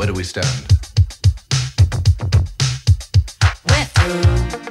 Where do we stand? We're through.